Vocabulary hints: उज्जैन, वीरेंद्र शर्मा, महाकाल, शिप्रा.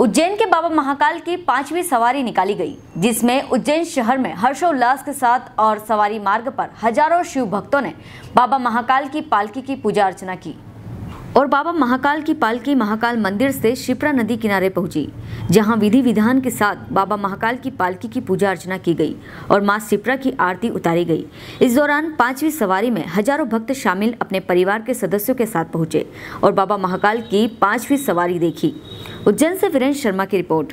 उज्जैन के बाबा महाकाल की 5वीं सवारी निकाली गई, जिसमें उज्जैन शहर में हर्षोल्लास के साथ और सवारी मार्ग पर हजारों शिव भक्तों ने बाबा महाकाल की पालकी की पूजा अर्चना की और बाबा महाकाल की पालकी महाकाल मंदिर से शिप्रा नदी किनारे पहुंची, जहां विधि विधान के साथ बाबा महाकाल की पालकी की पूजा अर्चना की गई और मां शिप्रा की आरती उतारी गई। इस दौरान 5वीं सवारी में हजारों भक्त शामिल अपने परिवार के सदस्यों के साथ पहुंचे और बाबा महाकाल की 5वीं सवारी देखी। उज्जैन से वीरेंद्र शर्मा की रिपोर्ट।